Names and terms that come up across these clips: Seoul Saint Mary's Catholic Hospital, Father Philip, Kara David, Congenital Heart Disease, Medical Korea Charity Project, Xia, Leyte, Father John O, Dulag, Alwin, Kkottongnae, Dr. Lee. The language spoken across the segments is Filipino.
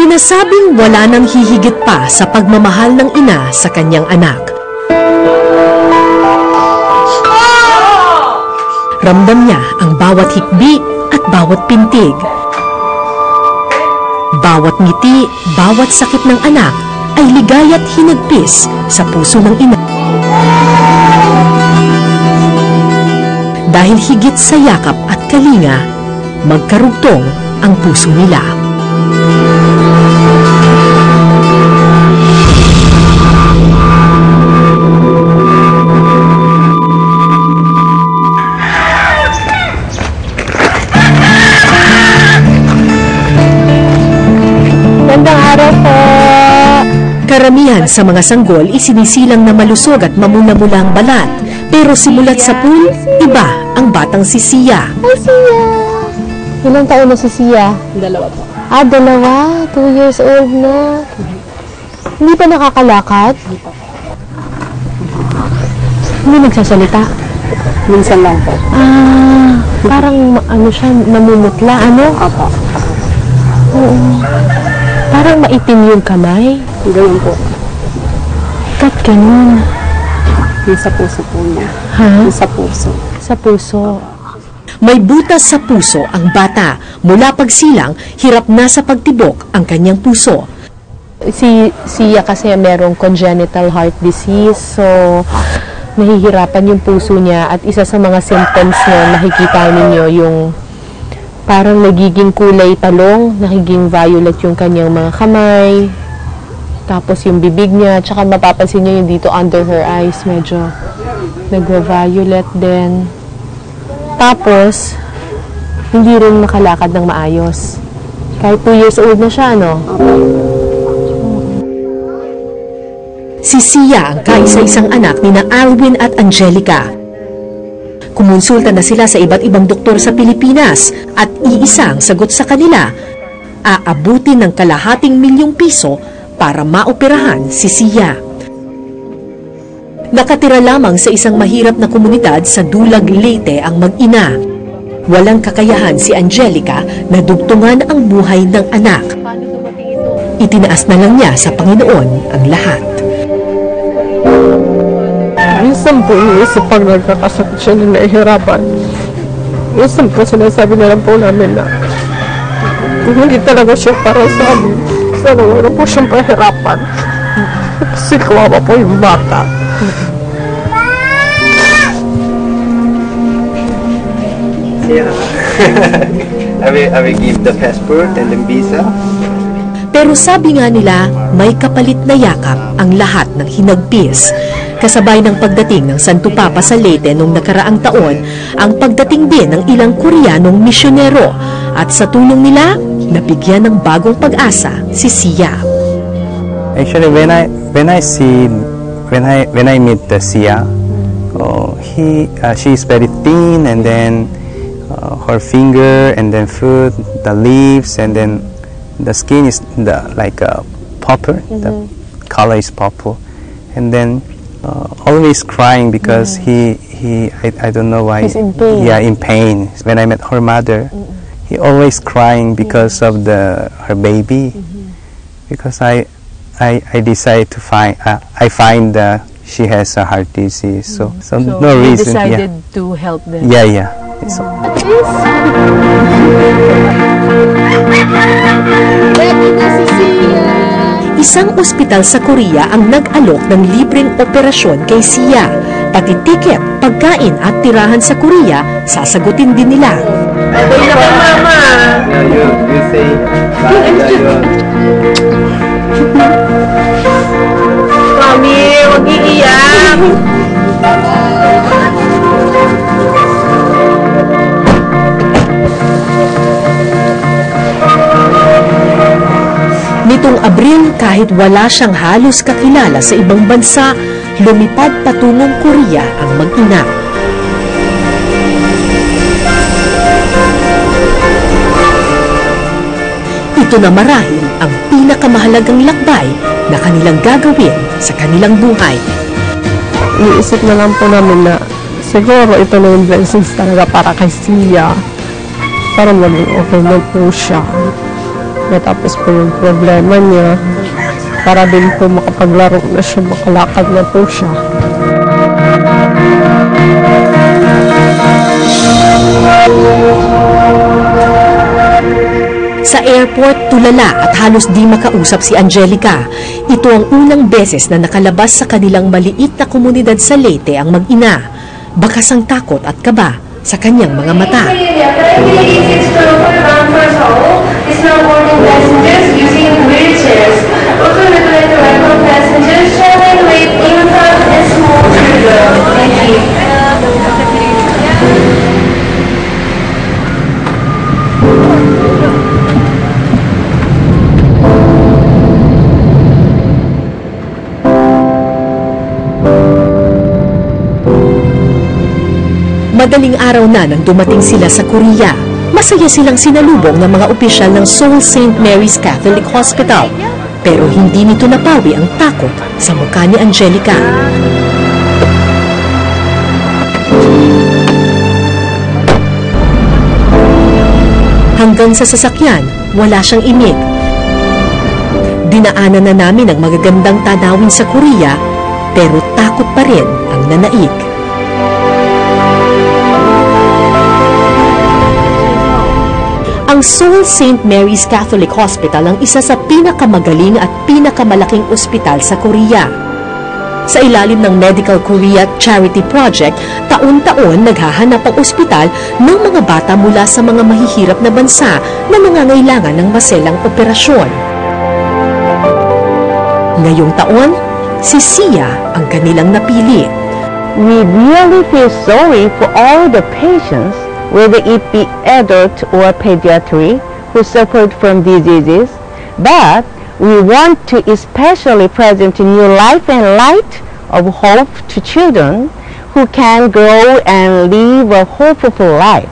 Sinasabing wala nang hihigit pa sa pagmamahal ng ina sa kanyang anak. Ramdam niya ang bawat hikbi at bawat pintig. Bawat ngiti, bawat sakit ng anak ay ligaya't hinagpis sa puso ng ina. Dahil higit sa yakap at kalinga, magkarugtong ang puso nila. Karamihan sa mga sanggol isinisilang na malusog at mamula-mula ang balat. Pero simulat sa pool, iba ang batang si Xia. Hi, Xia! Ilang taon na si Xia? Dalawa po. Ah, dalawa? 2 years old na. Hindi pa nakakalakad? Hindi pa. Hindi nagsasalita? Minsan lang po. Ah, parang ano siya, namumutla, ano? Opo. Oo. Parang maitim yung kamay. Ganun po. Kat ganun. Yung sa puso po niya. Ha? Yung sa puso. Sa puso. May butas sa puso ang bata. Mula pagsilang, hirap na sa pagtibok ang kanyang puso. Si Xia kasi merong congenital heart disease. So, nahihirapan yung puso niya. At isa sa mga symptoms niya, nakikita ninyo yung parang nagiging kulay talong, nagiging violet yung kanyang mga kamay. Tapos yung bibig niya, tsaka mapapansin niya yung dito under her eyes, medyo nagwa-violet din. Tapos, hindi rin makalakad ng maayos. Kahit 2 years old na siya, no? Si Xia ang kaisa-isang anak ni na Alwin at Angelica. Kumonsulta na sila sa iba't ibang doktor sa Pilipinas at iisang sagot sa kanila, aabutin ng ₱200,000 para maoperahan si Xia. Nakatira lamang sa isang mahirap na komunidad sa Dulag, Leyte ang mag-ina. Walang kakayahan si Angelica na dugtungan ang buhay ng anak. Itinaas na lang niya sa Panginoon ang lahat. Minsan po iniisip pag nagkakasakit siya na nahihirapan. Minsan po sinasabi na lang po namin na hindi talaga siya para sa amin. Sana wala po siyang pahirapan. Kasi kawawa po yung bata. Yeah. I will give the passport and the visa. Pero sabi nga nila, may kapalit na yakap ang lahat ng hinagpis. Kasabay ng pagdating ng Santo Papa sa Leyte noong nakaraang taon, ang pagdating din ng ilang Koreanong misyonero. At sa tulong nila, nabigyan ng bagong pag-asa si Xia. Actually, when I meet the Xia, she is very thin, and then her finger, and then fruit, the leaves, and then the skin is like a purple. The color is purple, and then always crying because I don't know why. He's in pain. Yeah, in pain. When I met her mother. He always crying because of her baby, because I decide to find she has a heart disease, so no reason. So decided to help them. Yeah. So. Isang ospital sa Korea ang nag-alok ng libreng operasyon kay Xia, pati tiket, pagkain at tirahan sa Korea, sasagutin din nila. Ayun na mama! You say, Mami, huwag iiyak! Nitong Abril, kahit wala siyang halos kakilala sa ibang bansa, lumipad patungong Korea ang mag-ina. Ito na marahil ang pinakamahalagang lakbay na kanilang gagawin sa kanilang buhay. Iniisip na lang po namin na siguro ito na yung blessings talaga para kay Xia. Para maging okay na po siya. Matapos po yung problema niya, para din po makapaglaro na siya, makalakad na po siya. Sa airport, tulala at halos di makausap si Angelica. Ito ang unang beses na nakalabas sa kanilang maliit na komunidad sa Leyte ang mag-ina. Bakas ang takot at kaba sa kanyang mga mata. Madaling araw na nang dumating sila sa Korea, masaya silang sinalubong ng mga opisyal ng Seoul Saint Mary's Catholic Hospital. Pero hindi nito napawi ang takot sa mukha ni Angelica. Hanggang sa sasakyan, wala siyang imig. Dinaanan na namin ang magagandang tanawin sa Korea, pero takot pa rin ang nanaig. Ang Seoul Saint Mary's Catholic Hospital ang isa sa pinakamagaling at pinakamalaking ospital sa Korea. Sa ilalim ng Medical Korea Charity Project, taon-taon naghahanap ang ospital ng mga bata mula sa mga mahihirap na bansa na nangangailangan ng maselang operasyon. Ngayong taon, si Xia ang kanilang napili. We really feel sorry for all the patients, whether it be adult or pediatric, who suffered from diseases, but we want to especially present a new life and light of hope to children who can grow and live a hopeful life.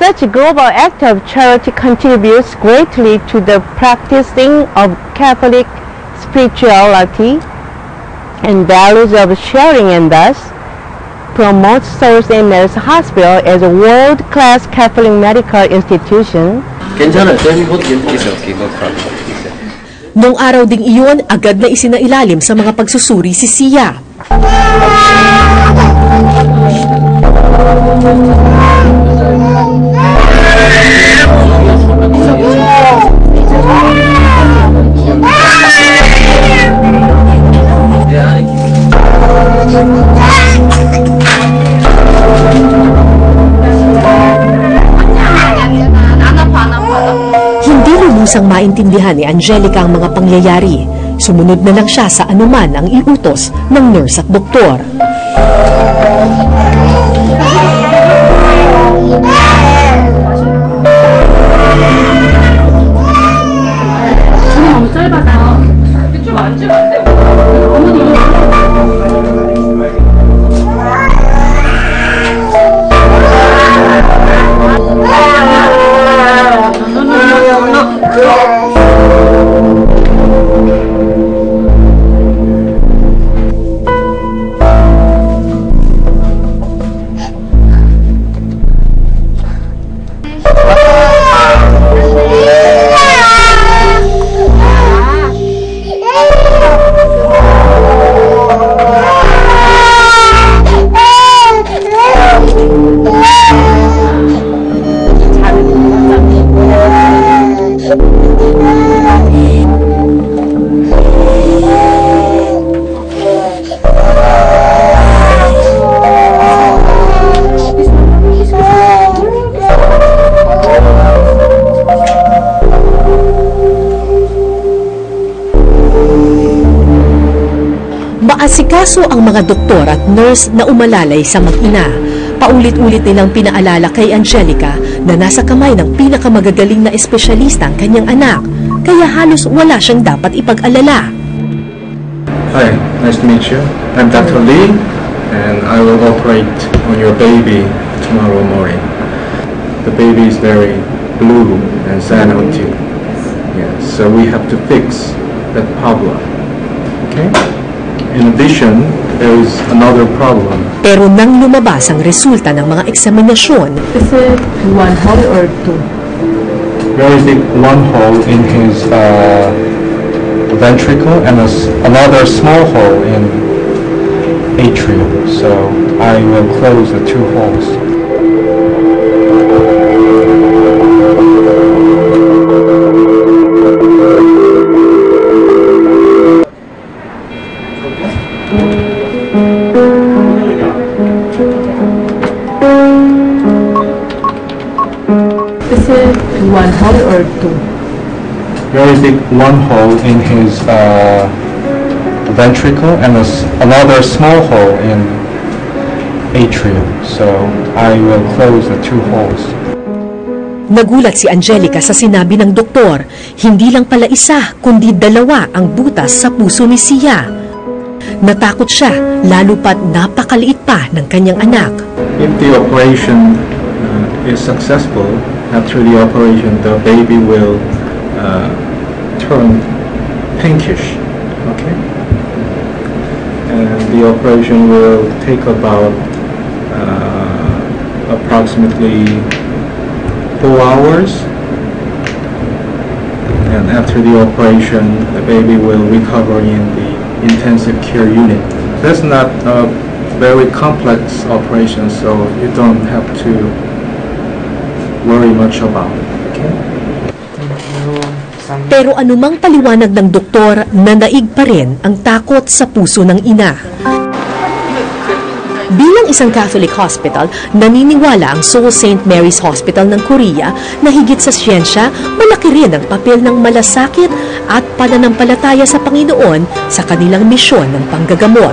Such a global act of charity contributes greatly to the practicing of Catholic spirituality and values of sharing, and thus promotes Seoul St. Mary's Hospital as a world-class Catholic medical institution. Noong araw ding iyon, agad na isinailalim sa mga pagsusuri si Xia. Isang maintindihan ni Angelica ang mga pangyayari. Sumunod na lang siya sa anuman ang iutos ng nurse at doktor. Maasikaso ang mga doktor at nurse na umalalay sa mag-ina. Paulit-ulit nilang pinaalala kay Angelica na nasa kamay ng pinakamagagaling na espesyalista ang kanyang anak, kaya halos wala siyang dapat ipag-alala. Hi, nice to meet you. I'm Dr. Lee and I will operate on your baby tomorrow morning. The baby is very blue and sad until. Yeah, so we have to fix that problem. Okay? In addition, there is another problem. Pero nang lumabas ang resulta ng mga eksaminasyon, is it 1 or 2? there is one hole in his ventricle and another small hole in atrium. So I will close the two holes. One hole or two? There is one hole in his ventricle and another small hole in atrium. So I will close the two holes. Nagulat si Angelica sa sinabi ng doktor. Hindi lang pala isa, kundi dalawa ang butas sa puso ni Xia. Natakot siya, lalo pat napakaliit pa ng kanyang anak. If the operation is successful, after the operation, the baby will turn pinkish, okay? And the operation will take about approximately 4 hours. And after the operation, the baby will recover in the intensive care unit. That's not a very complex operation, so you don't have to worry much about it. Okay? Pero anumang paliwanag ng doktor, nanaig pa rin ang takot sa puso ng ina. Bilang isang Catholic hospital, naniniwala ang Seoul Saint Mary's Hospital ng Korea na higit sa siyensya, malaki rin ang papel ng malasakit at pananampalataya sa Panginoon sa kanilang misyon ng panggagamot.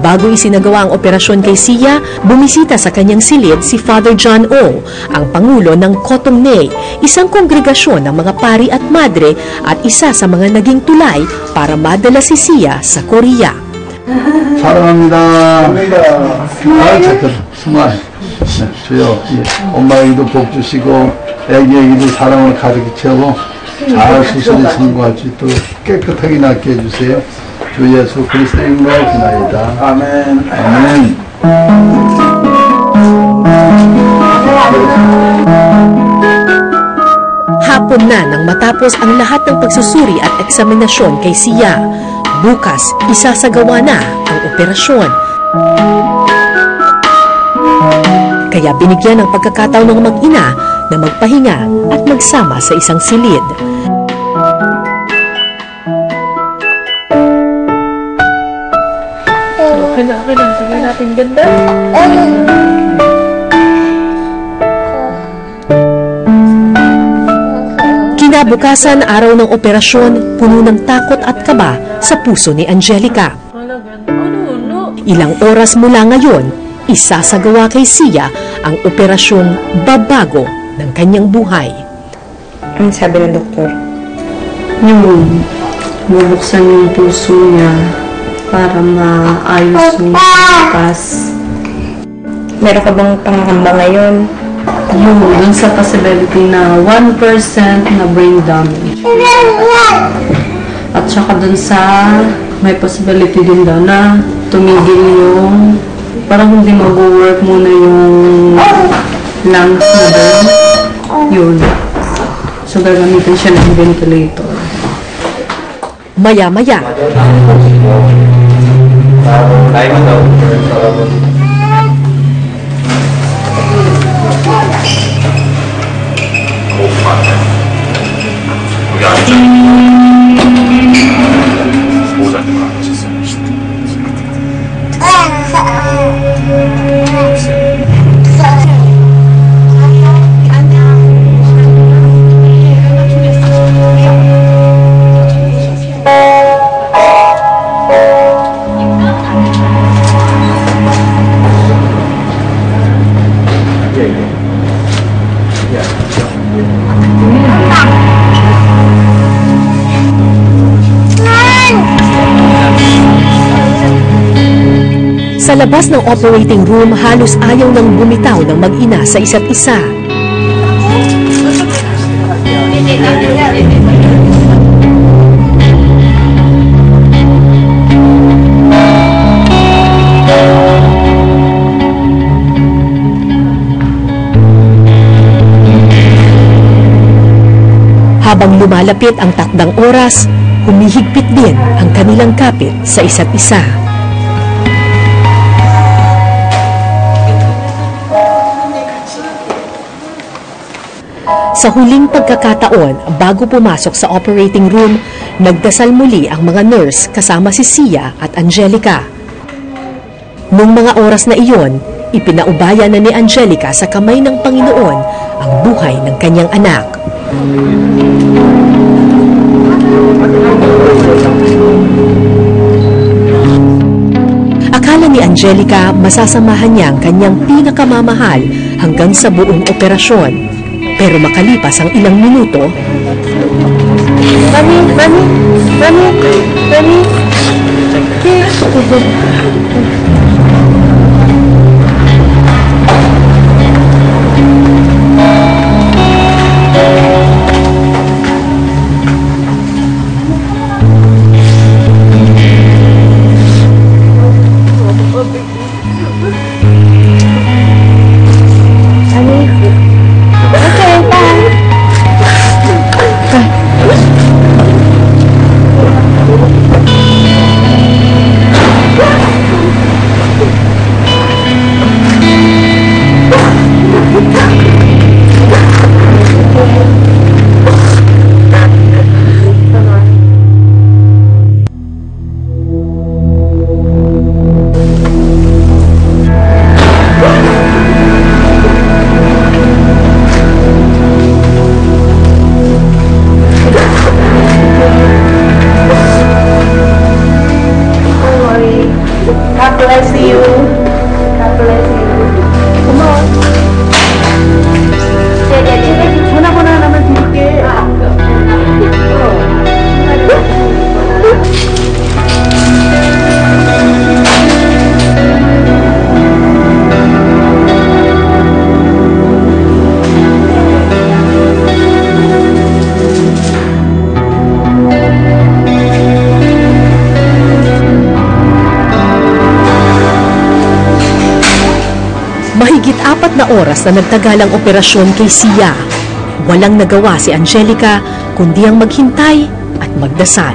Bago isinagawa ang operasyon kay Xia, bumisita sa kanyang silid si Father John O, ang pangulo ng Kkottongnae, isang kongregasyon ng mga pari at madre at isa sa mga naging tulay para madala si Xia sa Korea. 주 예수 그리스도 이름으로 기도합니다. 아멘. 아멘. Hapon na nang matapos ang lahat ng pagsusuri at eksaminasyon kay Xia. Bukas, isasagawa na ang operasyon. Kaya binigyan ng pagkakataon ng mag-ina na magpahinga at magsama sa isang silid. Okay lang, sabihin natin ganda. Kinabukasan, araw ng operasyon, puno ng takot at kaba sa puso ni Angelica. Ilang oras mula ngayon, isasagawa kay Xia ang operasyong babago ng kanyang buhay. Ang sabi ng doktor? Yung bubuksan yung puso niya para maayos yung bukas. Meron ka bang pangamba ngayon? Yung dun sa possibility na 1% na brain damage. At saka dun sa may possibility din daw na tumigil yung parang hindi mag-work muna yung lungs na doon. Yun. So gagamitin siya ng ventilator. Maya-maya. Sa labas ng operating room, halos ayaw nang bumitaw ng mag-ina sa isa't isa. Habang lumalapit ang takdang oras, humihigpit din ang kanilang kapit sa isa't isa. Sa huling pagkakataon, bago pumasok sa operating room, nagdasal muli ang mga nurse kasama si Xia at Angelica. Nung mga oras na iyon, ipinaubaya na ni Angelica sa kamay ng Panginoon ang buhay ng kanyang anak. Akala ni Angelica masasamahan niya ang kanyang pinakamamahal hanggang sa buong operasyon. Pero makalipas ang ilang minuto, Mami. Mahigit 4 na oras na nagtagal ang operasyon kay Xia. Walang nagawa si Angelica kundi ang maghintay at magdasal.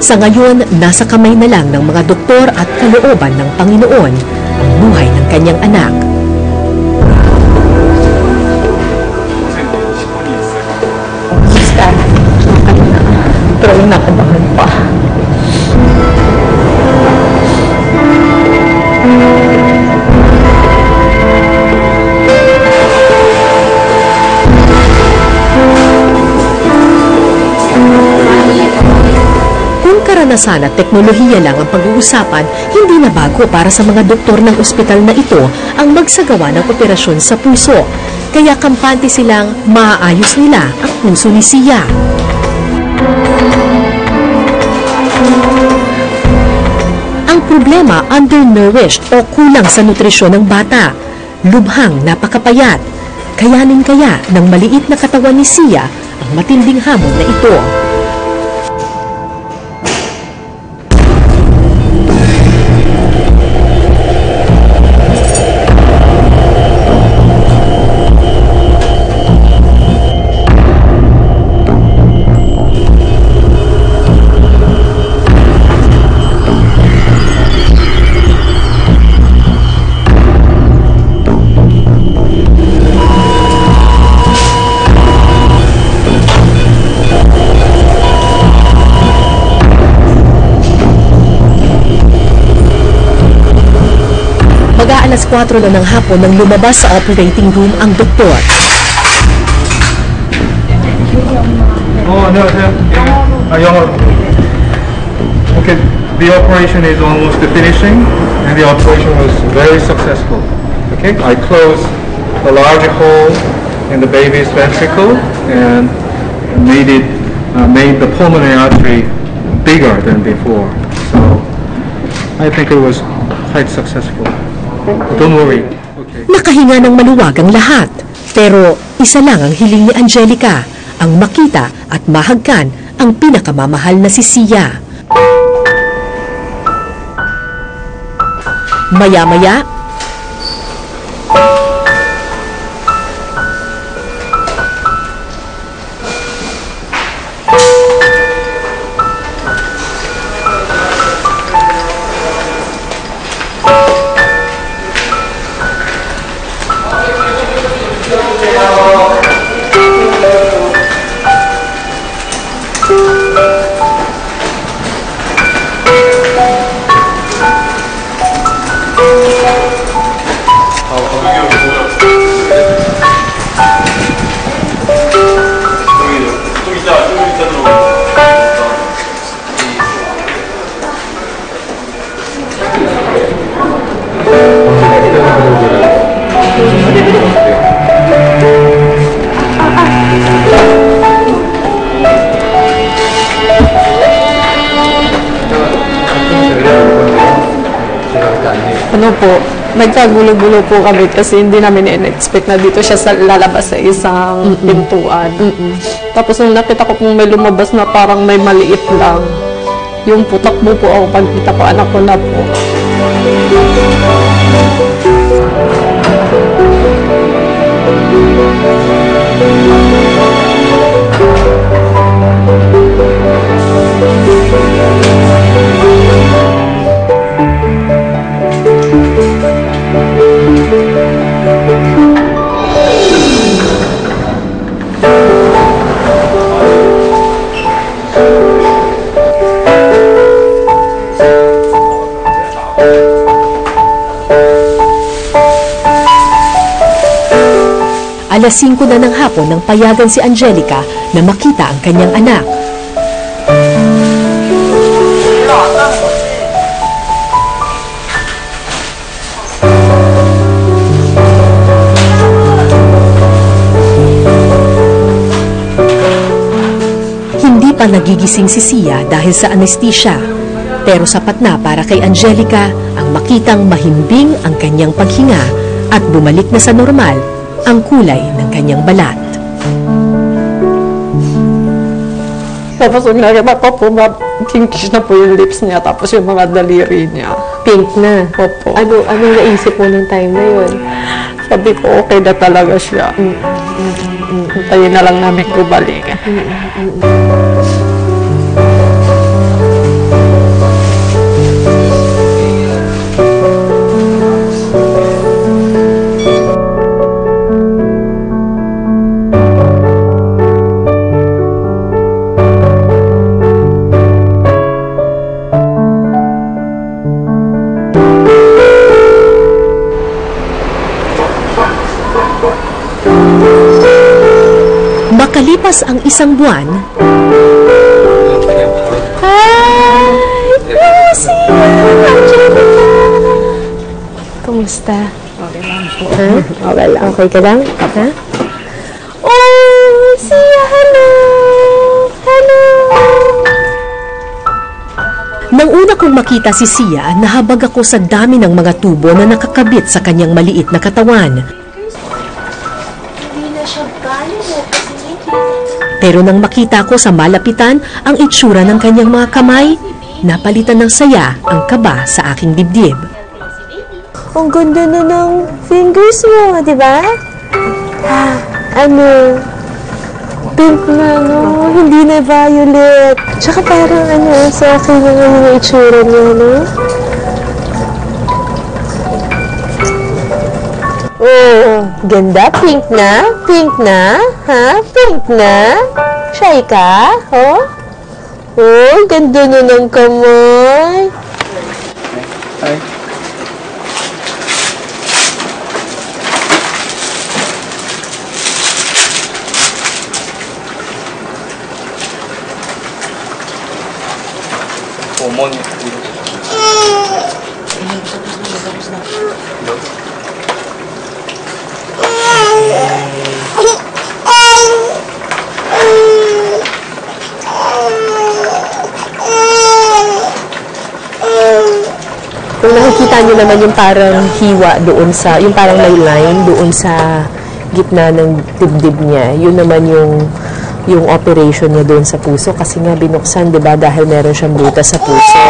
Sa ngayon, nasa kamay na lang ng mga doktor at kalooban ng Panginoon ang buhay ng kanyang anak. Pero nakabahan pa. Karanasan at teknolohiya lang ang pag-uusapan, hindi na bago para sa mga doktor ng ospital na ito ang magsagawa ng operasyon sa puso. Kaya kampante silang maaayos nila ang puso ni Xia. Ang problema, undernourished o kulang sa nutrisyon ng bata. Lubhang napakapayat. Kayanin kaya ng maliit na katawan ni Xia ang matinding hamon na ito. Alas 4 na ng hapon nang lumabas sa operating room ang doktor. Okay, the operation is almost finishing and the operation was very successful. Okay, I closed a large hole in the baby's ventricle and made the pulmonary artery bigger than before. So I think it was quite successful. Don't worry. Okay. Nakahinga ng maluwag ang lahat. Pero isa lang ang hiling ni Angelica, ang makita at mahagkan ang pinakamamahal na si Xia. Maya-maya, Ano po, nagkagulo-gulo po kami kasi hindi namin in-expect na dito siya lalabas sa isang pintuan. Tapos nung nakita ko pong may lumabas na parang may maliit lang, yung putak mo po ako pagkita ko, anak ko na po. Alas 5 na ng hapon nang payagan si Angelica na makita ang kanyang anak. Hindi pa nagigising si Xia dahil sa anesthesia, pero sapat na para kay Angelica ang makitang mahimbing ang kanyang paghinga at bumalik na sa normal ang kulay ng kanyang balat. Tapos nakita ko po, pinkish na po yung lips niya, tapos yung mga daliri niya. Pink na? Opo. Anong naisip mo ng time na yun? Sabi ko, okay na talaga siya. Tayo na lang namin bumalik. Makalipas ang isang buwan, kumusta? Okay lang po. Okay lang. Okay ka lang? Ha? Oh, Xia, hello! Hello! Nang una kong makita si Xia, nahabag ako sa dami ng mga tubo na nakakabit sa kanyang maliit na katawan. Pero nang makita ko sa malapitan ang itsura ng kanyang mga kamay, napalitan ng saya ang kaba sa aking dibdib. Ang ganda na ng fingers mo, di ba? Ah, ano, pink na, no? Hindi na violet. Tsaka parang ano, sa akin yung itsura niya, no? Oh, ganda. Pink na? Pink na? Ha? Pink na? Shy ka? Oh? Oh, ganda na ng kamay. Ay. Pumon. Kung nakikita nyo naman yung parang hiwa doon sa, yung parang may line doon sa gitna ng dibdib niya, yun naman yung operation niya doon sa puso kasi nga binuksan, di ba, dahil meron siyang butas sa puso.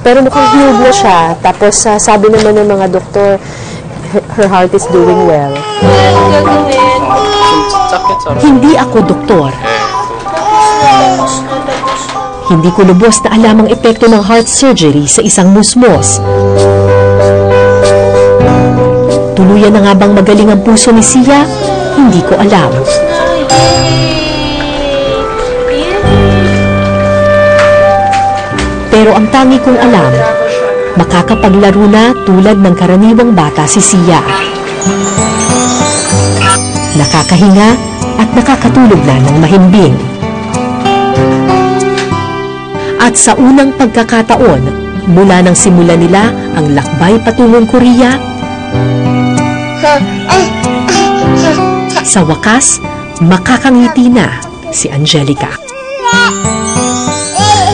Pero mukhang healed na siya, tapos sabi naman ng mga doktor, her heart is doing well. Hindi ako doktor. Hindi ko lubos na alam ang epekto ng heart surgery sa isang musmos. Tuluyan na nga bang magaling ang puso ni Xia? Hindi ko alam. Pero ang tangi kong alam, makakapaglaro na tulad ng karaniwang bata si Xia. nakakahinga at nakakatulog na ng mahimbing. At sa unang pagkakataon, mula nang simula nila ang lakbay patungong Korea, sa wakas, makakangiti na si Angelica.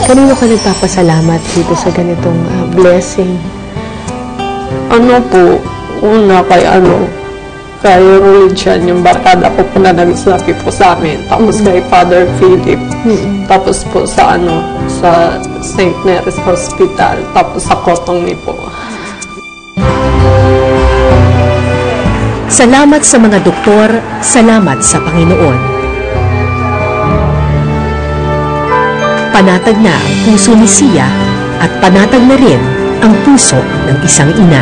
Kanino ka nagpapasalamat dito sa ganitong blessing? Ano po, una kay kay Religion, yung barkada ko po na nagsabi po sa amin. Tapos kay Father Philip. Tapos po sa sa Saint Mary's Hospital. Tapos sa Kkottongnae po. Salamat sa mga doktor. Salamat sa Panginoon. Panatag na ang puso ni Xia at panatag na rin ang puso ng isang ina.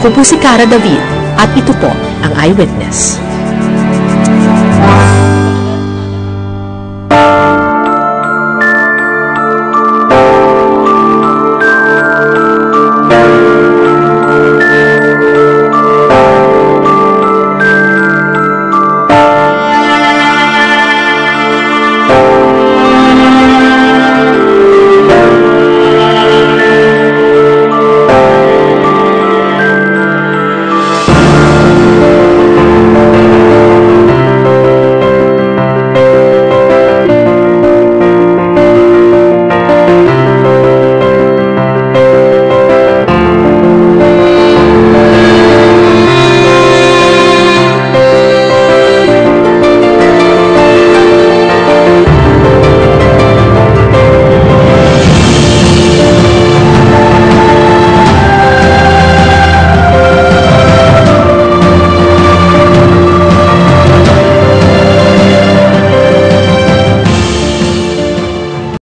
Ako po si Kara David at ito po ang Eyewitness.